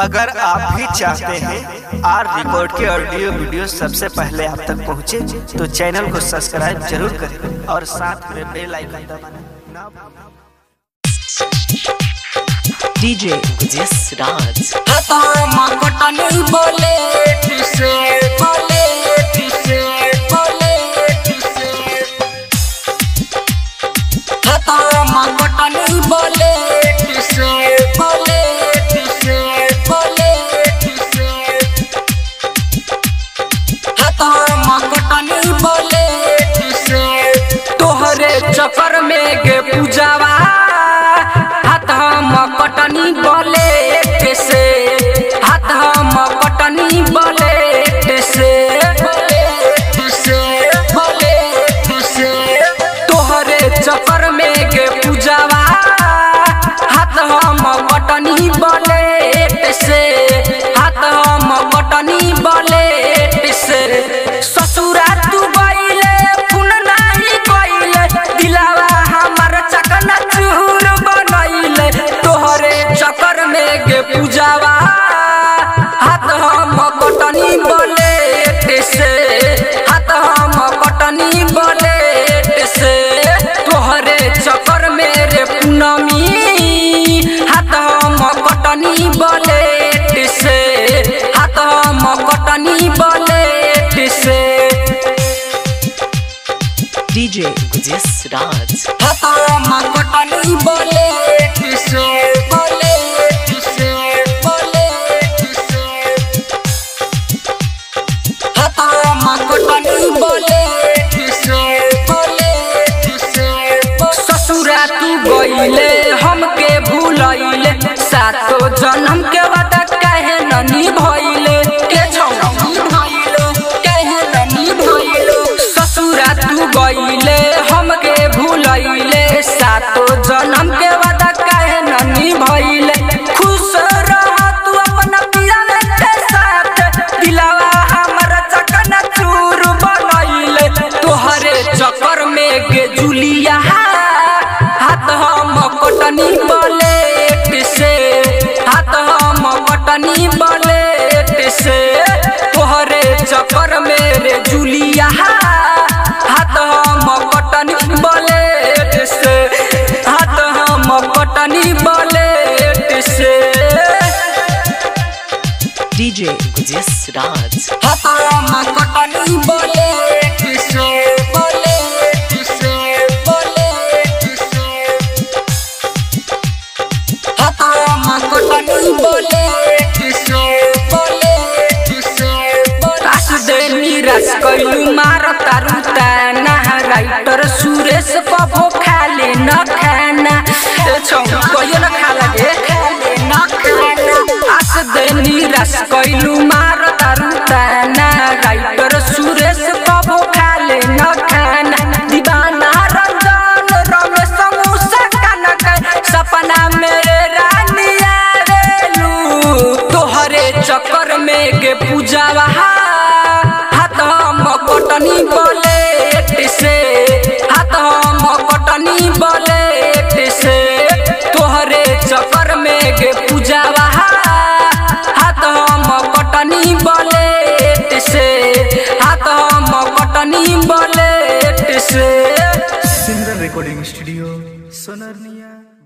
अगर आप भी चाहते हैं आर रिकॉर्ड के ऑडियो वीडियो सबसे पहले आप तक पहुंचे, तो चैनल को सब्सक्राइब जरूर करें और साथ में बेल आइकन दबाना। डीजे जिस राज हता मांगटा नहीं बोले किसे बोले किसे बोले किसे हता मांगटा नहीं बोले किसे बोले चक्कर में गे पूजावा हाथ हम पटनी बोले कैसे हाथ हम पटनी बोले कैसे कैसे बोले कैसे तोहरे चक्कर में गे पूजावा हाथ हम पटनी बोले कैसे हाथ हम पटनी बोले कैसे ससुरा तू बोले पुन नहीं कोइले दिलावा हमर चकना चूर बनइले तोहरे चक्कर में गे पूजावा हाथ हम पटनी बोले कैसे हाथ हम पटनी बोले कैसे तोहरे चक्कर में रे पुनमी हाथ हम पटनी बोले कैसे हाथ हम पटनी बोले कैसे डीजे जिस राज हता मांगटनी बोले किसे बोले किसे बोले किसे हता मांगटनी बोले किसे बोले किसे ससुरा तू गइले हमके भूलइले सातो जन्म के वादा काहे न निभइले के छौ गइले हमके भूलइले सातो जन्म के वादा काहे न निभइले खुश रह तू अपना पिया के साथ दिलावा हमरा चकना चूर बनइले तोहरे चक्कर में गे जुलिया हाथ हम पटनी बोले कैसे हाथ हम पटनी बोले कैसे तोहरे चक्कर में रे जुलिया हाथ हम पटनी बोले कैसे हाथ हम पटनी बोले कैसे डीजे जिस राज हाथ हम पटनी बोले कैसे बोले कैसे बोले कैसे हाथ हम पटनी बोले कैसे बोले कैसे तास दे निराश कइलू मार तारू ताना राइटर सुरेश पप्पो खाले न खाना छौ कहियो न खाला गे खाले न खाना आस दे निराश कइलू मार तारू ताना राइटर सुरेश पप्पो खाले न खाना दीवाना रंजन रवे समूसा काना का सपना मेरे रानी आवेलू तोहरे चक्कर में के पूजावा हाथ हम पटनी बोले कैसे हाथ हम पटनी बोले कैसे तोहरे चक्कर में गे पूजावा हाथ हम पटनी बोले कैसे हाथ हम पटनी बोले कैसे। Singer recording studio सोनरनिया।